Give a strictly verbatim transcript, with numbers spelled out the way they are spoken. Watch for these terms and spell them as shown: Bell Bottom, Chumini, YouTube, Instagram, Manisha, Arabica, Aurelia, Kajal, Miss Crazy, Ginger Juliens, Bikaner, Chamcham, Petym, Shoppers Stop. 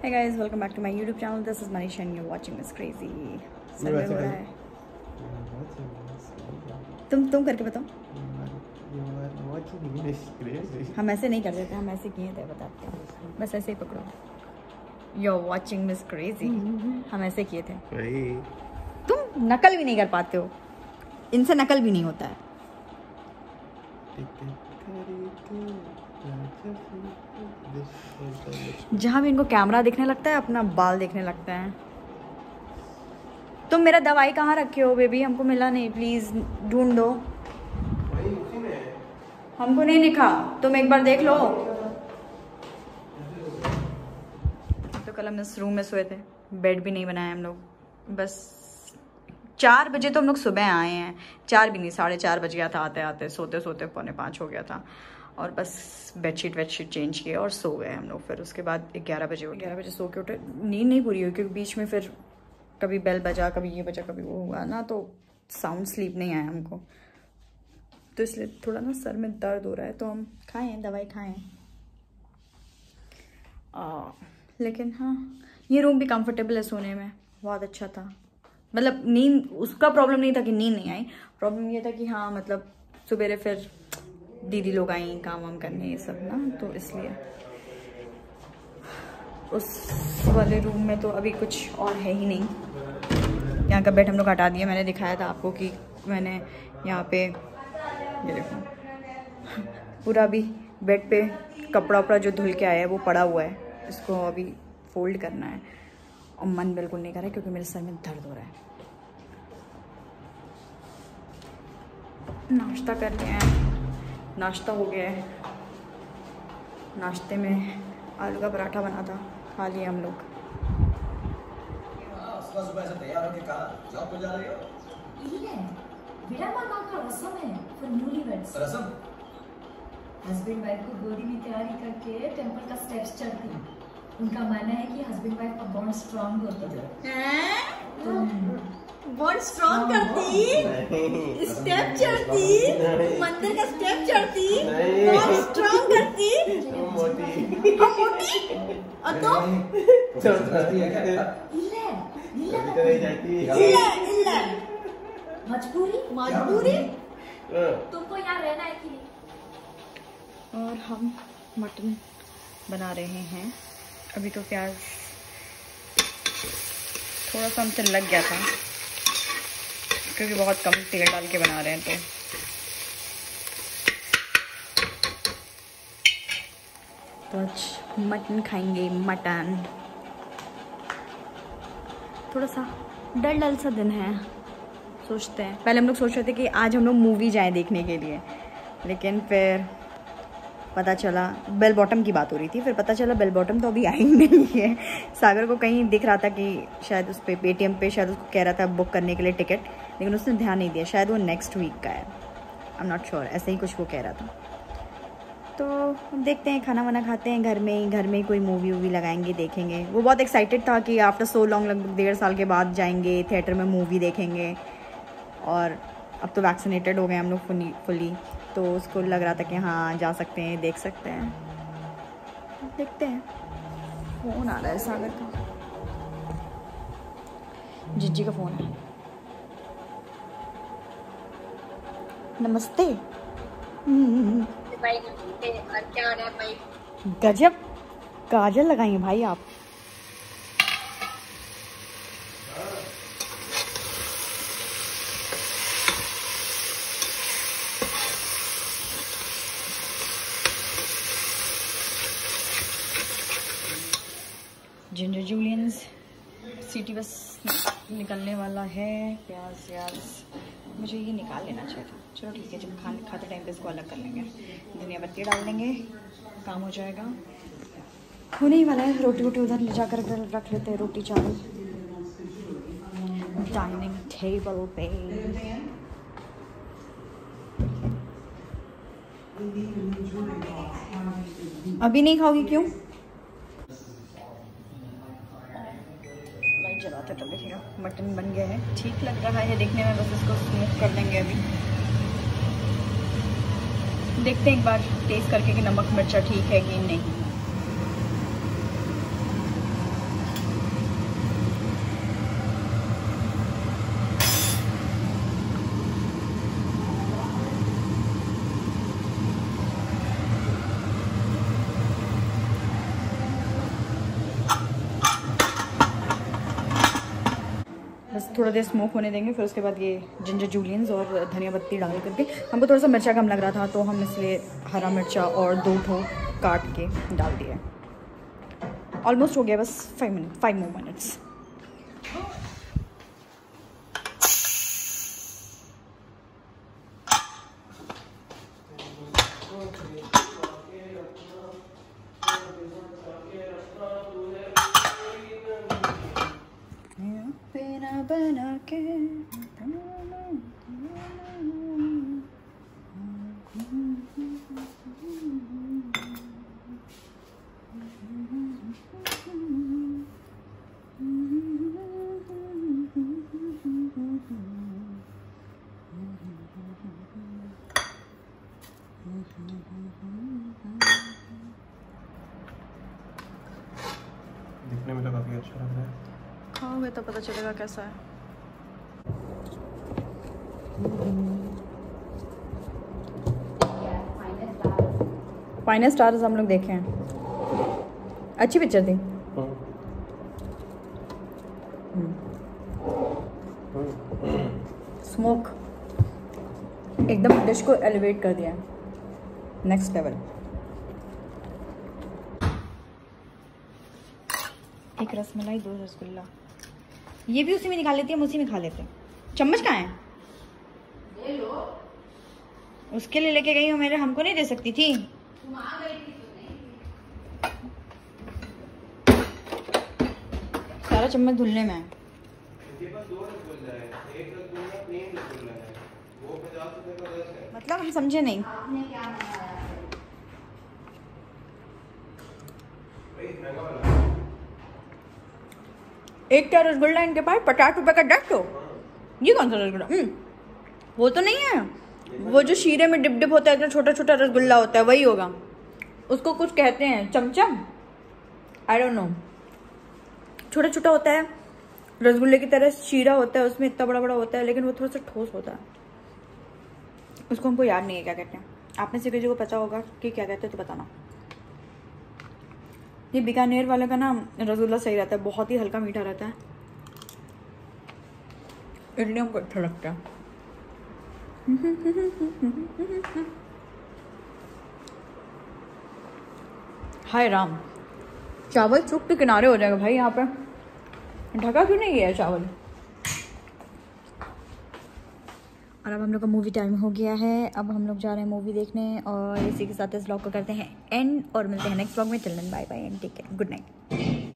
Hey guys, welcome back to my YouTube channel. This is Manish and you're watching Miss Crazy. सर्वे हो रहा है। तुम तुम करके बताओ। हम ऐसे नहीं कर देते, हम ऐसे किए थे, बताते हैं। बस ऐसे ही पकड़ो। You're watching Miss Crazy. हम ऐसे किए थे। तुम नकल भी नहीं कर पाते हो, इनसे नकल भी नहीं होता है। जहाँ भी इनको कैमरा देखने लगता है अपना बाल देखने लगता है। तुम तो मेरा दवाई कहाँ रखे हो बेबी? हमको मिला नहीं, प्लीज ढूंढ दो। हमको नहीं दिखा, तुम एक बार देख लो। तो कल हम इस रूम में सोए थे, बेड भी नहीं बनाया हम लोग। बस चार बजे तो हम लोग सुबह आए हैं, चार भी नहीं साढ़े चार बज गया था आते आते, सोते सोते पौने पाँच हो गया था। और बस बेडशीट वेडशीट चेंज किए और सो गए हम लोग। फिर उसके बाद ग्यारह बजे हो ग्यारह बजे सो के उठे, नींद नहीं पूरी हुई क्योंकि बीच में फिर कभी बेल बजा, कभी ये बजा, कभी वो हुआ ना, तो साउंड स्लीप नहीं आया हमको। तो इसलिए थोड़ा ना सर में दर्द हो रहा है, तो हम खाएँ दवाई खाएँ। लेकिन हाँ, ये रूम भी कम्फर्टेबल है सोने में, बहुत अच्छा था। मतलब नींद उसका प्रॉब्लम नहीं था कि नींद नहीं आई, प्रॉब्लम ये था कि हाँ मतलब सुबेरे फिर दीदी लोग आई काम वाम करने ये सब ना, तो इसलिए उस वाले रूम में तो अभी कुछ और है ही नहीं। यहाँ का बेड हम लोग हटा दिया, मैंने दिखाया था आपको कि मैंने यहाँ पे ये देखो पूरा अभी बेड पे कपड़ा उपड़ा जो धुल के आया है वो पड़ा हुआ है, इसको अभी फोल्ड करना है। और मन बिल्कुल नहीं कर रहा है क्योंकि मेरे सर में दर्द हो रहा है। नाश्ता कर लिया है, नाश्ता हो गया है। नाश्ते में आलू का पराठा बना था, खा लिए हम लोग। हस्बैंड वाइफ को गोदी में तैयारी करके टेंपल का स्टेप्स चढ़ती है। उनका मानना है कि हस्बैंड वाइफ का बॉन्ड स्ट्रांग होता है। बॉन्ड स्ट्रांग करती, स्टेप चढ़ती, मंदिर का स्टेप चढ़ती, बॉन्ड स्ट्रांग करती। अब मोटी अब तो मजबूरी मजबूरी तुमको यहाँ रहना है कि नहीं। और हम मटन बना रहे हैं अभी, तो प्याज थोड़ा सा हमसे लग गया था क्योंकि बहुत कम तेल डाल के बना रहे हैं। तो तो आज मटन खाएंगे, मटन। थोड़ा सा डल डल सा दिन है, सोचते हैं। पहले हम लोग सोच रहे थे कि आज हम लोग मूवी जाएं देखने के लिए, लेकिन फिर पता चला बेल बॉटम की बात हो रही थी, फिर पता चला बेल बॉटम तो अभी आई नहीं है। सागर को कहीं दिख रहा था कि शायद उस पर पेटीएम पे शायद उसको कह रहा था बुक करने के लिए टिकट, लेकिन उसने ध्यान नहीं दिया, शायद वो नेक्स्ट वीक का है, आई एम नॉट श्योर, ऐसे ही कुछ वो कह रहा था। तो देखते हैं, खाना वाना खाते हैं घर में ही, घर में ही कोई मूवी वूवी लगाएंगे देखेंगे। वो बहुत एक्साइटेड था कि आफ्टर सो लॉन्ग लगभग डेढ़ साल के बाद जाएंगे थिएटर में, मूवी देखेंगे। और अब तो वैक्सीनेटेड हो गए हम लोग फुली, तो उसको लग रहा था कि हाँ जा सकते हैं, देख सकते हैं, देखते हैं। फ़ोन आ रहा है सागर का, जिज्जी का फ़ोन है। नमस्ते। भाई क्या है भाई? गजब काजल लगाई हैं भाई आप। जिंजर जूलियंस सिटी बस निकलने वाला है। प्याज प्याज मुझे ये निकाल लेना चाहिए था, चलो ठीक है, जब खाने खाते टाइम पे इसको अलग कर लेंगे, धनिया पत्ती डाल देंगे, काम हो जाएगा। होने ही वाला है। रोटी वोटी उधर ले जाकर रख लेते हैं, रोटी चावल डाइनिंग टेबल पे। अभी नहीं खाओगी? क्यों? चलाते तब देखिएगा। मटन बन गया है, ठीक लग रहा है देखने में, बस इसको स्मूथ कर देंगे अभी। देखते हैं एक बार टेस्ट करके कि नमक मिर्चा ठीक है कि नहीं। थोड़ा देर स्मोक होने देंगे, फिर उसके बाद ये जिंजर जूलियंस और धनिया पत्ती डाल करके, हमको थोड़ा सा मिर्चा कम लग रहा था तो हम इसलिए हरा मिर्चा और दो ठो काट के डाल दिए। ऑलमोस्ट हो गया, बस five minute five more minutes. दिखने में तो काफी अच्छा लग रहा है, खाओगे तो पता चलेगा कैसा है। फाइनल स्टार्स हम लोग देखे हैं, अच्छी पिक्चर थी। स्मोक एकदम डिश को एलिवेट कर दिया, नेक्स्ट लेवल। एक रसमलाई, दो रसगुल्ला, ये भी उसी में निकाल लेती है, हम उसी में खा लेते हैं। चम्मच कहाँ है? ले लो। उसके लिए लेके गई हूँ, मेरे हमको नहीं दे सकती थी। तुम आ गई थी तो नहीं। सारा चम्मच धुलने में है। मतलब हम समझे नहीं। आपने क्या बनाया? एक क्या रसगुल्ला इनके पास, पचास रुपए का डट हो। ये कौन सा रसगुल्ला? वो तो नहीं है, वो जो शीरे में डिप डिप होता है, जो छोटा छोटा रसगुल्ला होता है, वही होगा। उसको कुछ कहते हैं, चमचम, आई डोंट नो। छोटा छोटा होता है, रसगुल्ले की तरह शीरा होता है, उसमें इतना बड़ा बड़ा होता है, लेकिन वो थोड़ा सा ठोस होता है। उसको हमको याद नहीं है क्या कहते हैं, आप में से किसी को पता होगा कि क्या कहते हैं तो बताना। ये बीकानेर वाले का ना रसगुल्ला सही रहता है, बहुत ही हल्का मीठा रहता है, इसलिए हमको अच्छा लगता है। हाय राम, चावल चुक के किनारे हो जाएगा भाई, यहाँ पे ढका क्यों नहीं है चावल। और अब हम लोग का मूवी टाइम हो गया है, अब हम लोग जा रहे हैं मूवी देखने, और इसी के साथ इस व्लॉग को करते हैं एंड, और मिलते हैं नेक्स्ट व्लॉग में। चलन bye bye and take care, good night.